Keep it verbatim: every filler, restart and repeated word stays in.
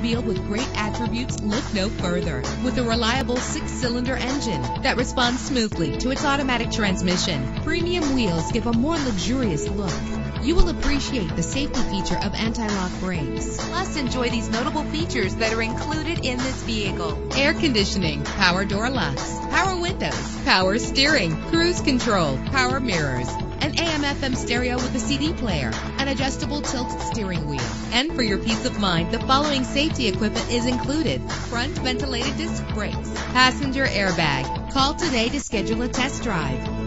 automobile with great attributes, look no further. With a reliable six-cylinder engine that responds smoothly to its automatic transmission, premium wheels give a more luxurious look. You will appreciate the safety feature of anti-lock brakes. Plus, enjoy these notable features that are included in this vehicle: air conditioning, power door locks, power windows, power steering, cruise control, power mirrors, an A M F M stereo with a C D player, an adjustable tilt steering wheel. And for your peace of mind, the following safety equipment is included: front ventilated disc brakes, passenger airbag. Call today to schedule a test drive.